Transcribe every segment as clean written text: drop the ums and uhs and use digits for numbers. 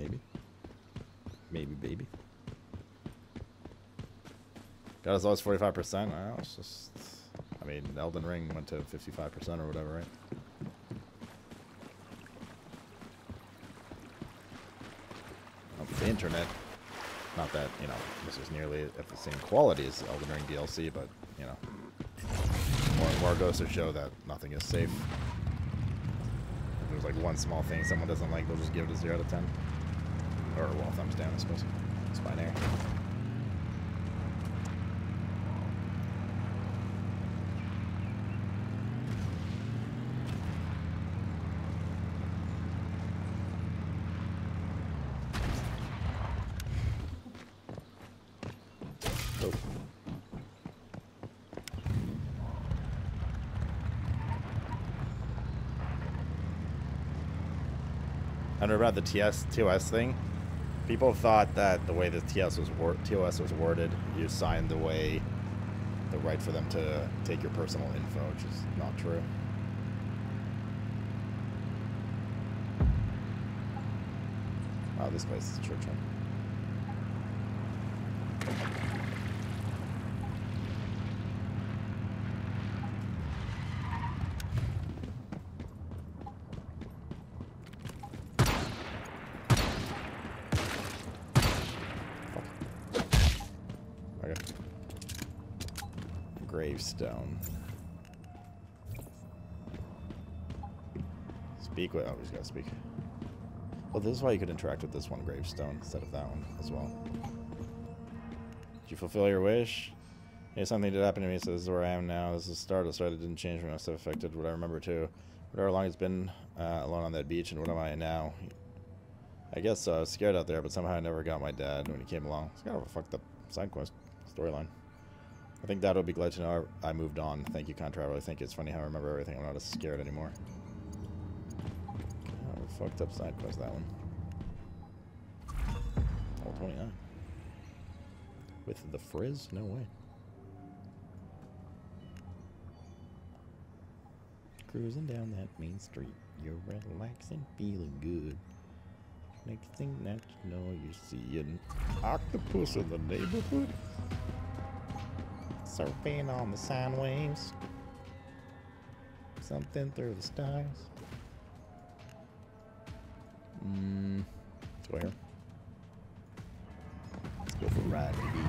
maybe. Maybe, baby. Got us always 45%. Well, it's just, I mean, Elden Ring went to 55% or whatever, right? The internet, not that, you know, this is nearly at the same quality as Elden Ring DLC, but, you know, more and more goes to show that nothing is safe. If there's like one small thing someone doesn't like, they'll just give it a 0 out of 10. Or, well, thumbs down, I suppose. It's binary. About the TOS thing, people thought that the way the TOS was worded, you signed away the right for them to take your personal info, which is not true. Wow, this place is a church. Stone. Speak with. Oh, we just gotta speak. Well, this is why you could interact with this one gravestone instead of that one as well. Did you fulfill your wish? Hey, something did happen to me, so this is where I am now. This is Stardust, right? It didn't change when I was so affected. What I remember too. Whatever long it's been alone on that beach, and what am I now? I guess I was scared out there, but somehow I never got my dad when he came along. It's kind of a fucked up side quest storyline. I think Dad will be glad to know I moved on. Thank you, Contraveler. I think it's funny how I remember everything. I'm not as scared anymore. Oh, fucked up side quest, that one. Level 29. With the frizz? No way. Cruising down that main street. You're relaxing, feeling good. Next thing that you know, you see an octopus in the neighborhood. Surfing on the sine waves. Something through the stars. Let's go here. Let's go for a ride, baby.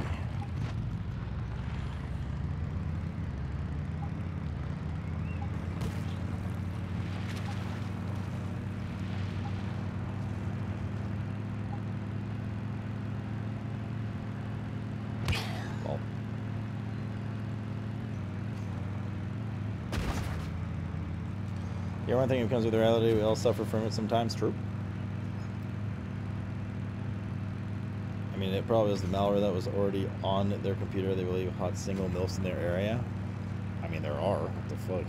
One thing that comes with reality, we all suffer from it sometimes, true. I mean, it probably was the malware that was already on their computer. They believe hot single MILFs in their area. I mean, there are. What the fuck?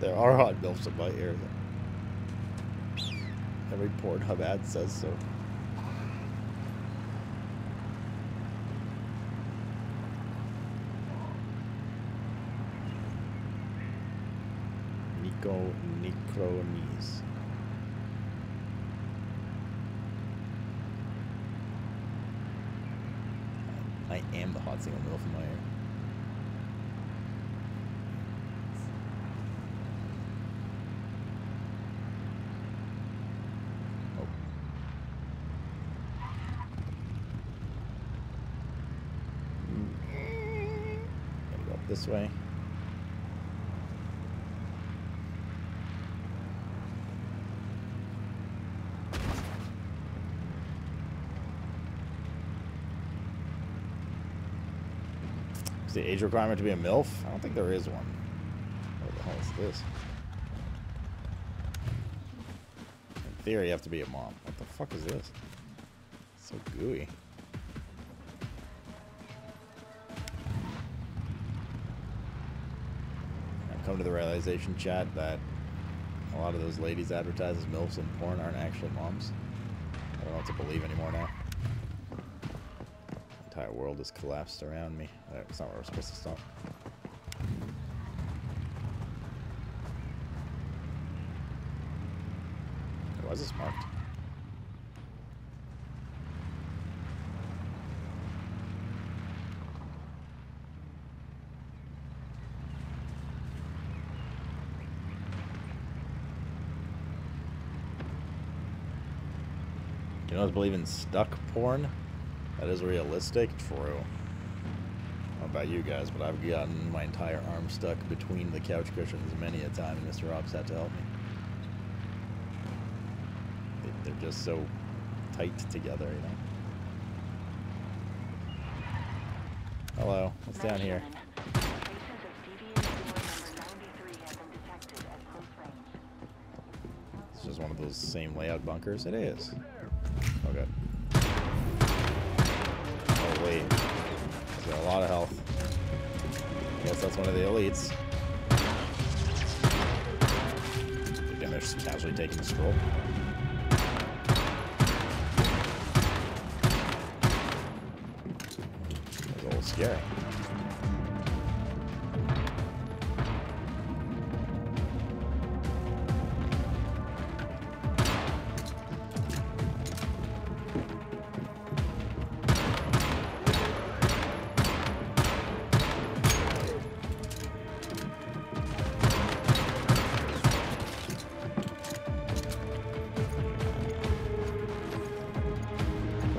There are hot MILFs in my area. Every Pornhub ad says so. Necronies. I am the hot single MILF in my ear. Gotta go up this way. The age requirement to be a MILF? I don't think there is one. What the hell is this? In theory, you have to be a mom. What the fuck is this? It's so gooey. I've come to the realization, chat, that a lot of those ladies advertised as MILFs in porn aren't actually moms. I don't know what to believe anymore now. The entire world has collapsed around me. That's not where we're supposed to stop. Why is this marked? You don't believe in stuck porn? That is realistic? True. I don't know about you guys, but I've gotten my entire arm stuck between the couch cushions many a time, and Mr. Ops had to help me. They're just so tight together, you know. Hello. What's down here? It's just one of those same layout bunkers. It is. Okay. Oh wait. He's got a lot of health. I guess that's one of the elites. Again, they're just casually taking a stroll. Yeah.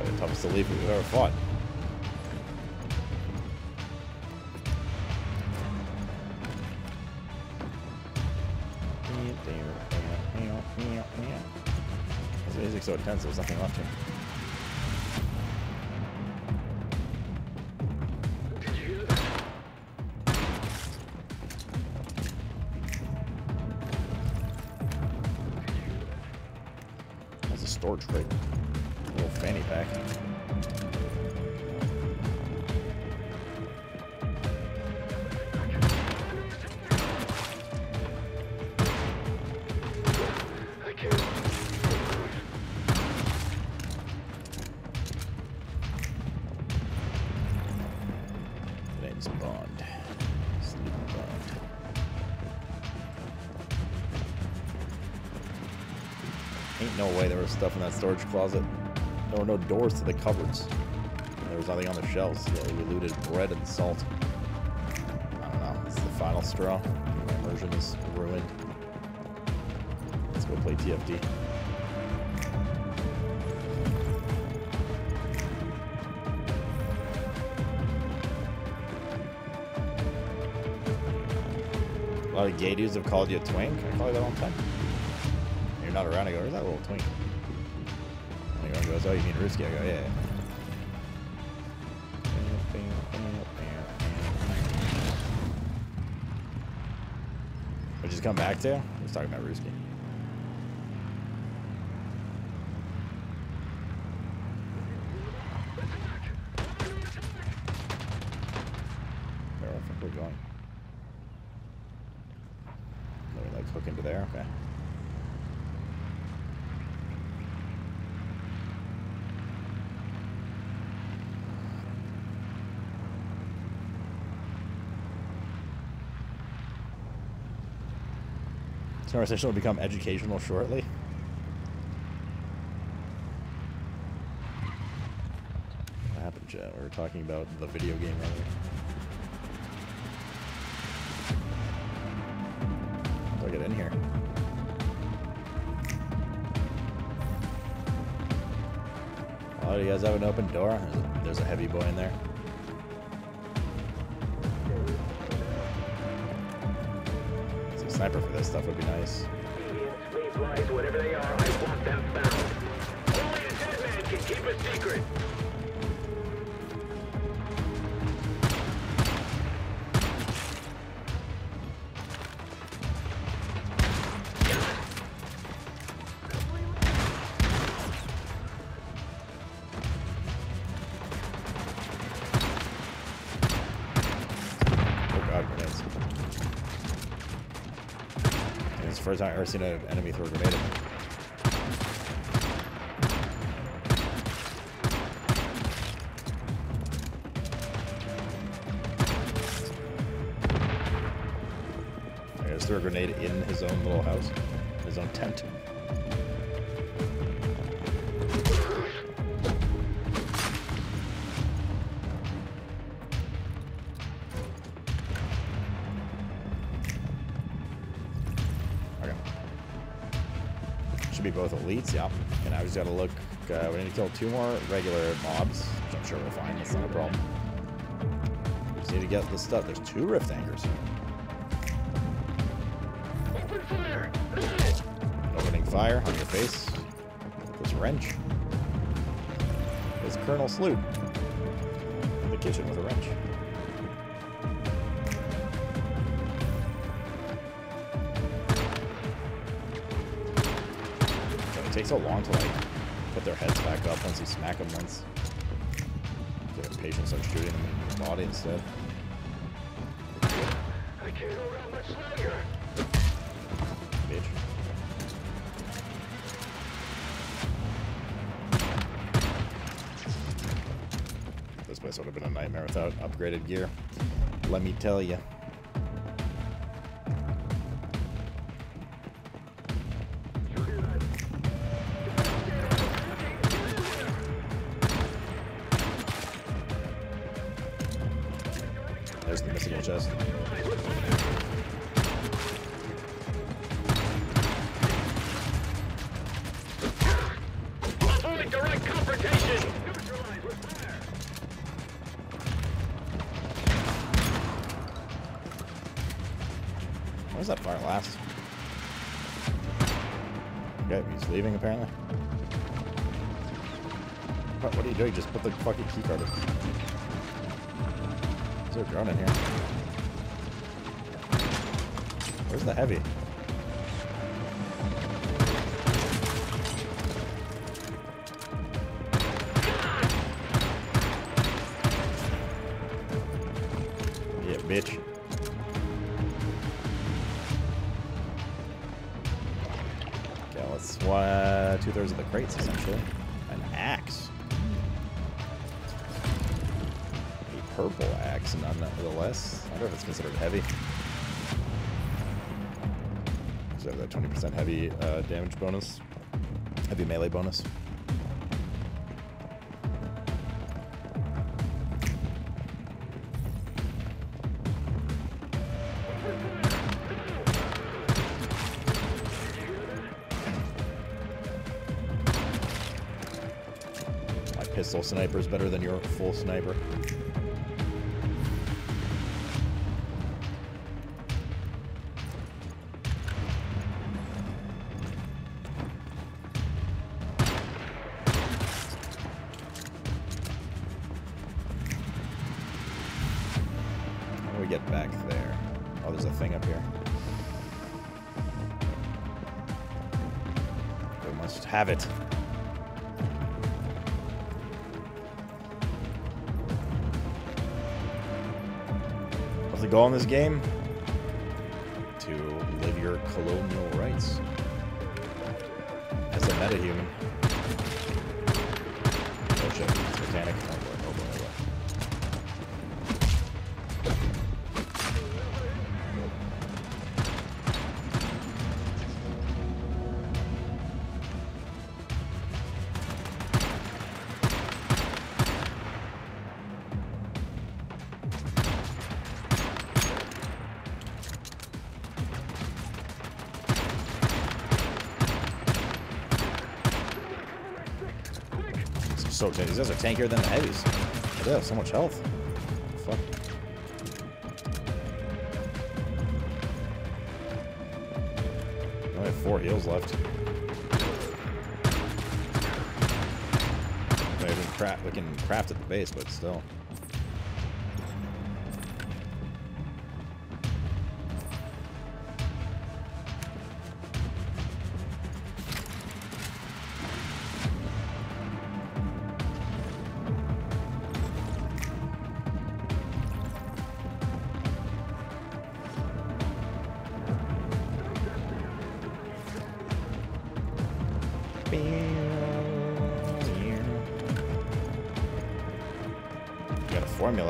The toughest elite we've ever fought. So intense, there's nothing left here. That's a storage crate. A little fanny pack. Stuff in that storage closet. There were no doors to the cupboards. There was nothing on the shelves. Yeah, we looted bread and salt. I don't know. This is the final straw. My immersion is ruined. Let's go play TFD. A lot of gay dudes have called you a twink. I call you that all the time. You're not around. I go, where's that little twink? Goes, oh, you mean Ruski? I go, yeah. Which is come back to? I was talking about Ruski. Where do I think we're going? Let me like hook into there. Okay. This conversation will become educational shortly. What happened, Jet? We were talking about the video game earlier. How do I get in here? Oh, you guys have an open door? There's a heavy boy in there. Sniper for this stuff would be nice. Whatever they are, I want them found. Only a dead man can keep a secret. First time I've ever seen an enemy throw a grenade at me. I just threw a grenade in his own little house, his own tent. Should be both elites, yep. And I just gotta look, we need to kill 2 more regular mobs, which I'm sure we'll find, that's not a problem. We just need to get this stuff. There's 2 rift anchors. Open fire. Opening fire on your face. This wrench. It's Colonel Sloop. In the kitchen with a wrench. It takes so long to like put their heads back up once you smack them once. Get impatient and start shooting them in the body instead. I can't go around much longer. Bitch. This place would have been a nightmare without upgraded gear. Let me tell you. Just put the fucking key card in. Is there a drone in here? Where's the heavy? Yeah, bitch. Okay, let's swat 2/3 of the crates essentially. An axe. Purple axe, nonetheless. I don't know if it's considered heavy. So that 20% heavy damage bonus, heavy melee bonus. My pistol sniper is better than your full sniper. Have it. What's the goal in this game? To live your colonial rights as a metahuman. Oh shit, Titanic. Oh boy, oh boy, so tanky. These guys are tankier than the heavies. They have so much health. Fuck. I only have 4 heals left. We can craft at the base, but still.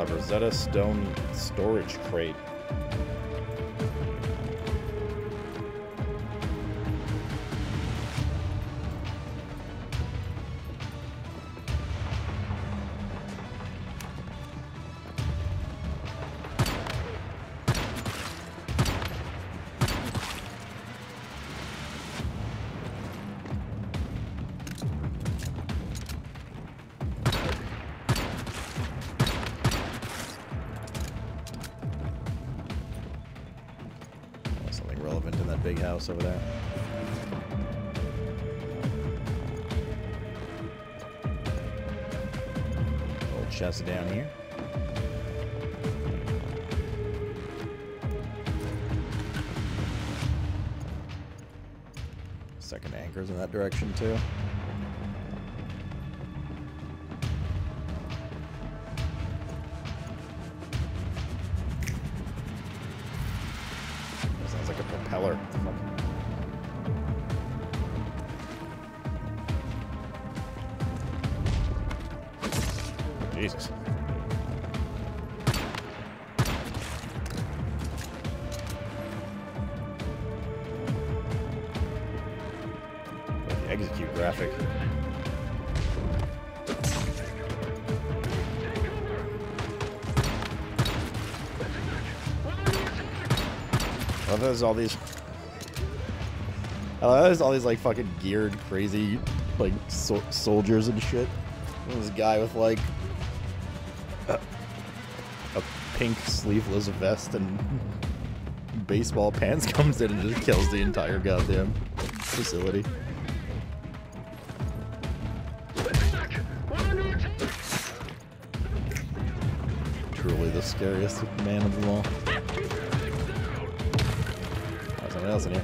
Rosetta Stone storage crate. house over there. Old chest down here. Second anchor's in that direction too. Jesus. Execute graphic. I love there's all these. I love there's all these like fucking geared, crazy, like soldiers and shit. This guy with like a pink sleeveless vest and baseball pants comes in and just kills the entire goddamn facility. Truly the scariest man of them all. There's something else in here.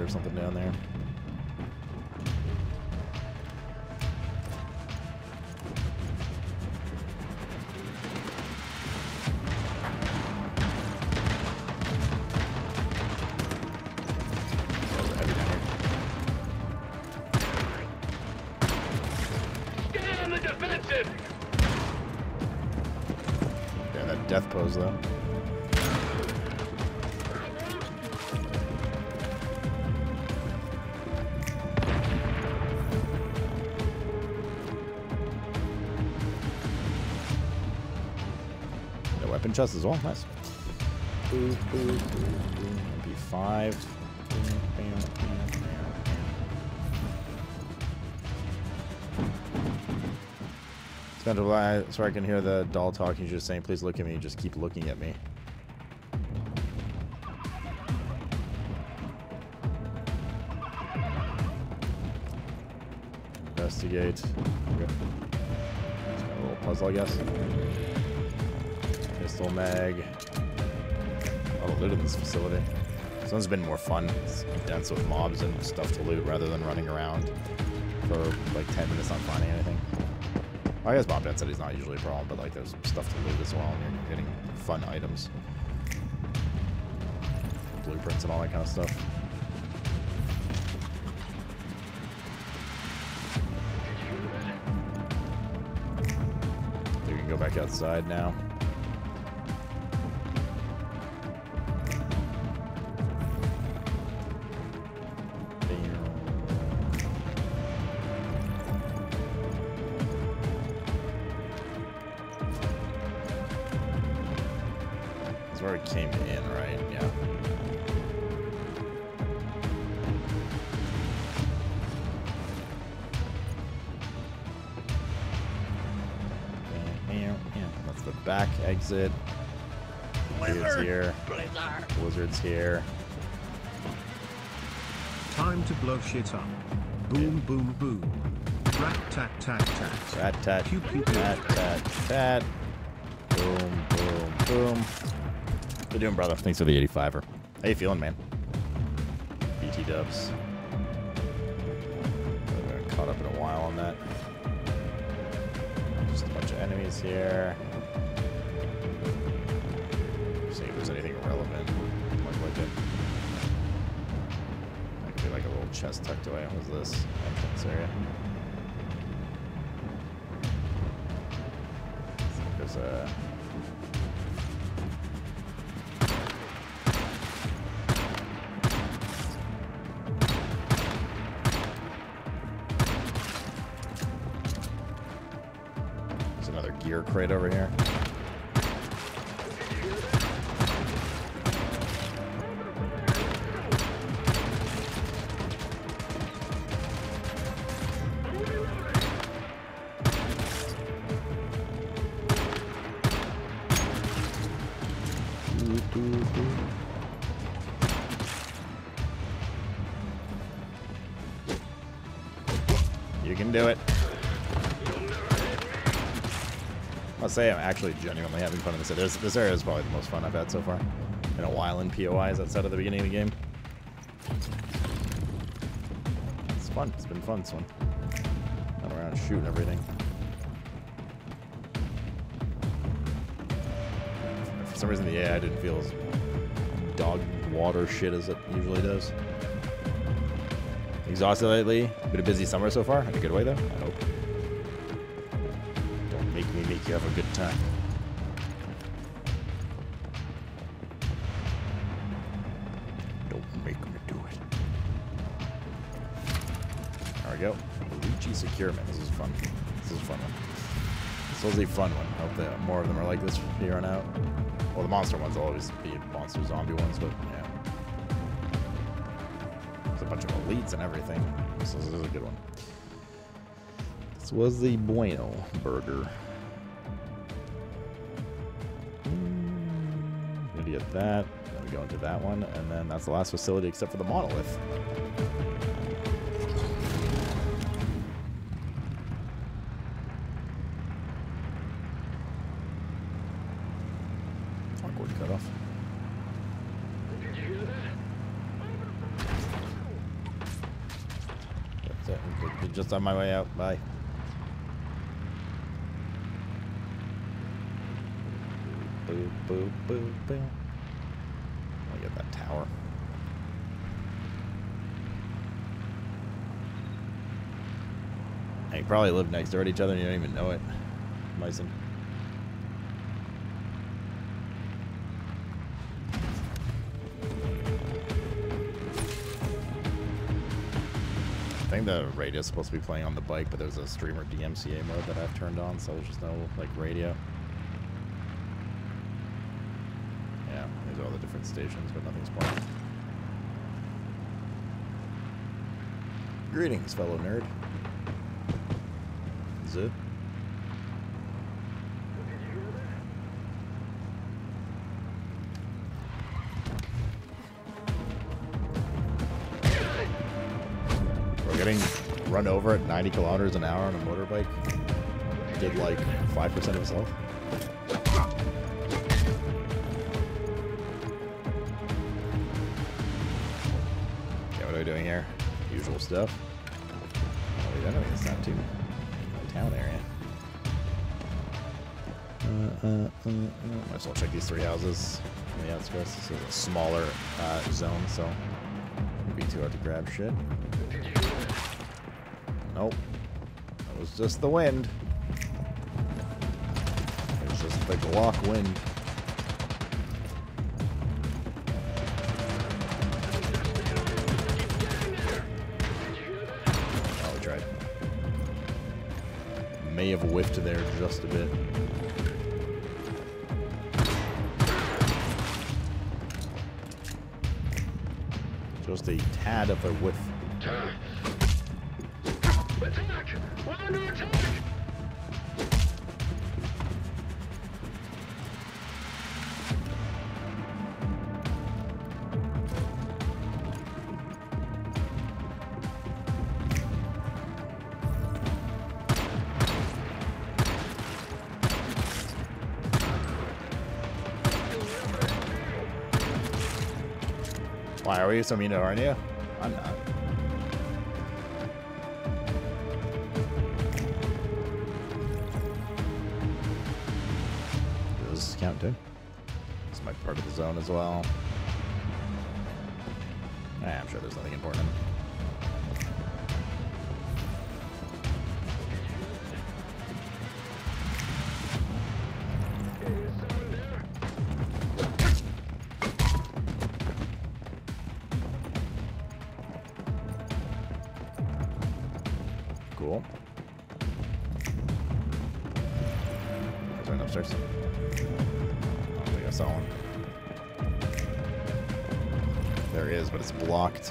Or something down there. Get on the defensive. Yeah, that death pose though. Weapon chest as well, nice. MP5. Sorry, I can hear the doll talking. She's just saying, please look at me. Just keep looking at me. Investigate. Okay. It's got a little puzzle, I guess. Pistol mag. I'll loot in this facility. This one's been more fun. It's dense with mobs and stuff to loot rather than running around for like 10 minutes not finding anything. I guess mob density's not usually a problem, but like there's stuff to loot as well and you're getting fun items. Blueprints and all that kind of stuff. You can go back outside now. Where it came in, right? Yeah. That's the back exit. Blizzard's here. Blizzard's here. Time to blow shit up. Boom, yeah. Boom, boom. Rat tat tat tat. Rat tat. Pew, pew, pew. Rat tat tat. Boom, boom, boom. How you doing, brother? Thanks for the 85er. How you feeling, man? BT dubs. I haven't caught up in a while on that. Just a bunch of enemies here. See if there's anything relevant. That could be like a little chest tucked away. What was this? Entrance area. I think there's a... gear crate over here. can do it. I'll say I'm actually genuinely having fun in this area. This area is probably the most fun I've had so far in a while in POIs outside of the beginning of the game. It's fun. It's been fun, this one. I'm around shooting everything. For some reason, the AI didn't feel as dog water shit as it usually does. Exhausted lately. Been a busy summer so far. In a good way, though, I hope. Make you have a good time. Don't make me do it. There we go. Luigi Securement. This is fun. This is a fun one. This was a fun one. I hope that more of them are like this from here on out. Well, the monster ones will always be monster zombie ones, but yeah. There's a bunch of elites and everything. This is a good one. This was the Bueno burger. Get that. Then we go into that one, and then that's the last facility except for the monolith. Awkward cutoff. That's it. I'm just on my way out. Bye. Boop, boop, boop, boop. Get that tower. They probably live next door to each other and you don't even know it. Bison. I think the radio is supposed to be playing on the bike, but there's a streamer DMCA mode that I've turned on, so there's just no like radio. All the different stations, but nothing's playing. Greetings, fellow nerd. Zip. We're getting run over at 90 kilometers an hour on a motorbike. Did like 5% of his health. Doing here, usual stuff. What have we done this time too? The town area. Might as well check these three houses on the outskirts. This is a smaller zone, so it'd be too hard to grab shit. Nope, that was just the wind. It was just the Glock wind. May have whiffed there just a bit. Just a tad of a whiff. Attack! We're under attack! Why are you so mean to Arnia? I'm not. Does this count too? This might be part of the zone as well. I'm sure there's nothing important.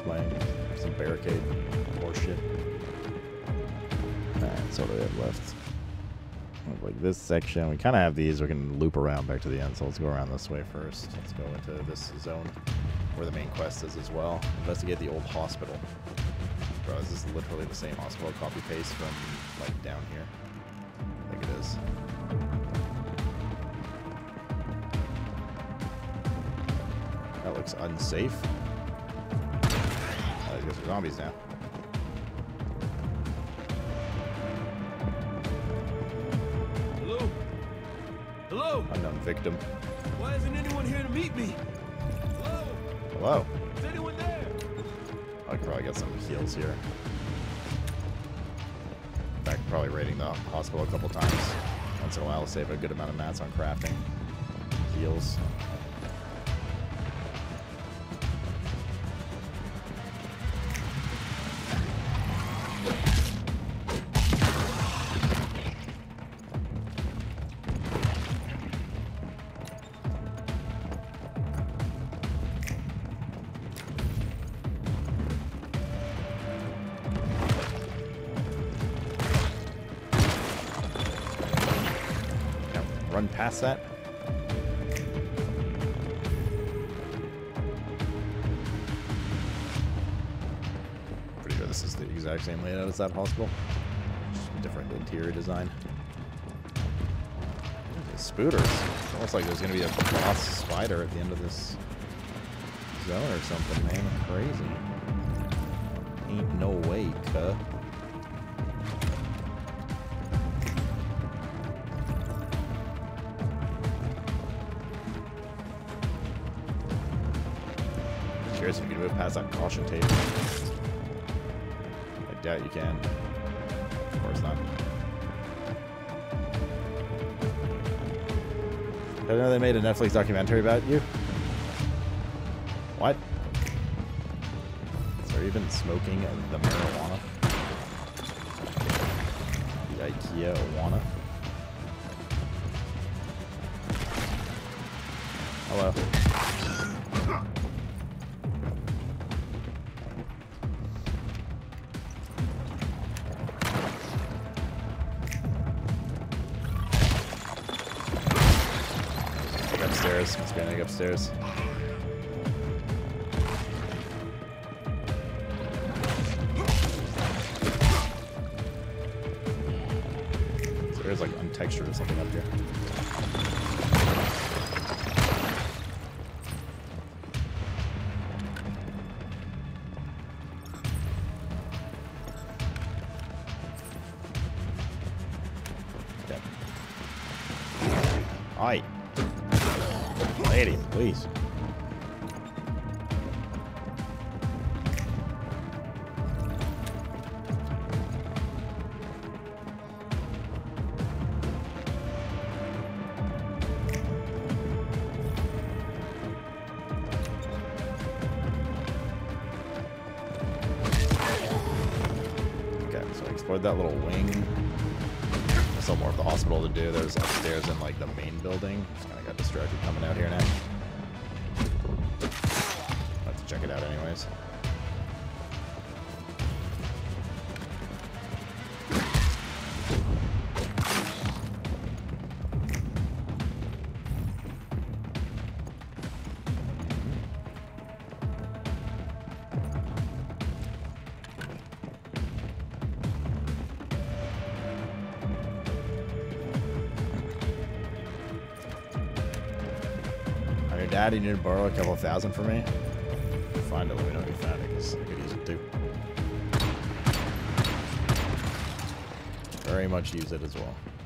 By some barricade or shit. Alright, so what do we have left? Like this section. We kind of have these. We can loop around back to the end, so let's go around this way first. Let's go into this zone where the main quest is as well. Investigate the old hospital. Bro, is this literally the same hospital copy-paste from, like, down here? I think it is. That looks unsafe. Oh, these guys are zombies now. Hello? Hello? Unknown victim. Why isn't anyone here to meet me? Hello? Hello? Is anyone there? I could probably get some heals here. In fact, probably raiding the hospital a couple times. Once in a while, save a good amount of mats on crafting. Heals. Past that. Pretty sure this is the exact same layout as that hospital. Just different interior design. Spooters. It's almost like there's gonna be a boss spider at the end of this zone or something, man. Crazy. Ain't no way, cuh. If you can move past that caution tape, I doubt you can. Of course not. I didn't know they made a Netflix documentary about you. What? Is there even smoking the marijuana? The IKEA-wana? Hello. Upstairs. So there's like untextured or something up here. Please. Okay, so I explored that little wing. There's still more of the hospital to do. There's upstairs in like the main building. Just kind of got distracted coming out here now. Check it out anyways. Are your dad, you need to borrow a couple thousand for me? Find it, let me know if you found it, because I could use it too. Very much use it as well.